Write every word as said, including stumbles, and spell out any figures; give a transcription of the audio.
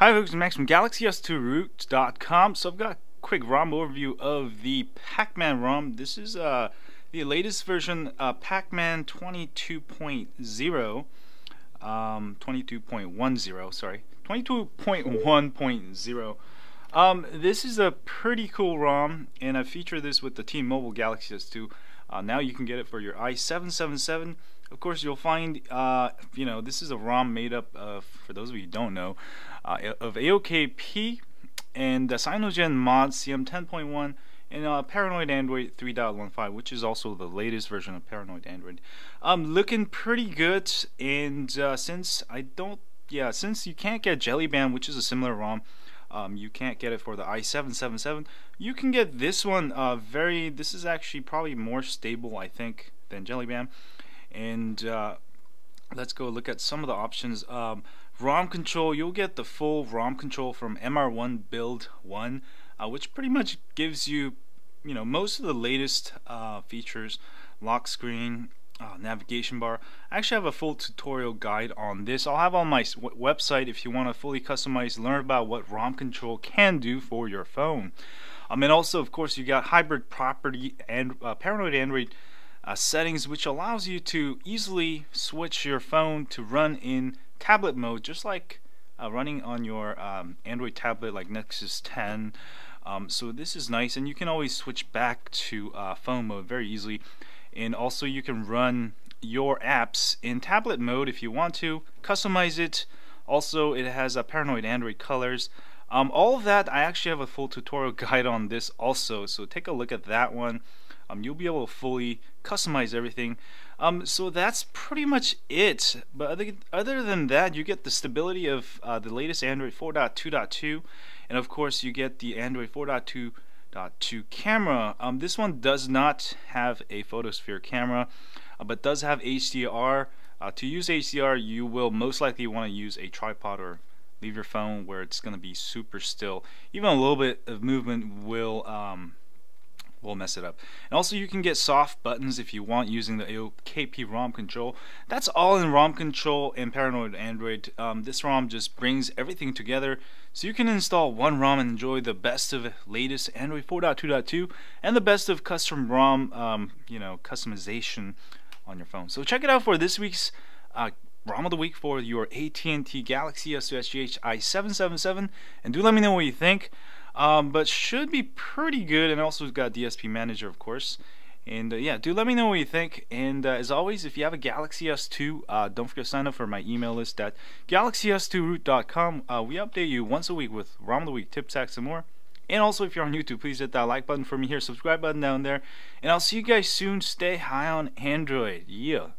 Hi folks, I'm Max from Galaxy S two Root dot com. So I've got a quick ROM overview of the Pac-Man ROM. This is uh, the latest version, uh, Pac-Man twenty-two point zero, um, twenty-two point ten, sorry, twenty-two point one point zero. Um, this is a pretty cool ROM, and I feature this with the T-Mobile Galaxy S two. Uh, now you can get it for your i seven seventy-seven. Of course, you'll find, uh, you know, this is a ROM made up of, for those of you who don't know, uh, of A O K P and the CyanogenMod C M ten point one and uh, Paranoid Android three point fifteen, which is also the latest version of Paranoid Android. Um, looking pretty good, and uh, since I don't, yeah, since you can't get JellyBean, which is a similar ROM, um, you can't get it for the i seven seventy-seven, you can get this one. Uh, very, this is actually probably more stable, I think, than JellyBean. And uh, let's go look at some of the options. Um, ROM control, you'll get the full ROM control from M R one build one, uh, which pretty much gives you, you know, most of the latest uh, features, lock screen, uh, navigation bar. I actually have a full tutorial guide on this. I'll have on my website if you want to fully customize, learn about what ROM control can do for your phone. Um, and also, of course, you got hybrid property and uh, Paranoid Android Uh, settings, which allows you to easily switch your phone to run in tablet mode, just like uh, running on your um, Android tablet like Nexus ten. Um, so this is nice, and you can always switch back to uh, phone mode very easily. And also you can run your apps in tablet mode if you want to, customize it. Also it has a uh, Paranoid Android colors. Um, all of that, I actually have a full tutorial guide on this also, so take a look at that one. Um, you'll be able to fully customize everything. Um, so that's pretty much it. But other, other than that, you get the stability of uh, the latest Android four point two point two, and of course you get the Android four point two point two camera. Um, this one does not have a photosphere camera, uh, but does have H D R. Uh, to use H D R, you will most likely want to use a tripod or leave your phone where it's going to be super still. Even a little bit of movement will um, will mess it up. And also you can get soft buttons if you want using the A O K P ROM control. That's all in ROM control and Paranoid Android. Um, this ROM just brings everything together, so you can install one ROM and enjoy the best of latest Android four point two point two and the best of custom ROM, um, you know, customization on your phone. So check it out for this week's uh, ROM of the week for your A T and T Galaxy S two S G H i seven seventy-seven, and do let me know what you think. Um, but should be pretty good, and also we've got D S P manager, of course. And uh, yeah, do let me know what you think. And uh, as always, if you have a Galaxy S two, uh, don't forget to sign up for my email list at Galaxy S two Root dot com. Uh, we update you once a week with ROM of the week, tips, hacks, and more. And also, if you're on YouTube, please hit that like button for me here, subscribe button down there, and I'll see you guys soon. Stay high on Android. Yeah.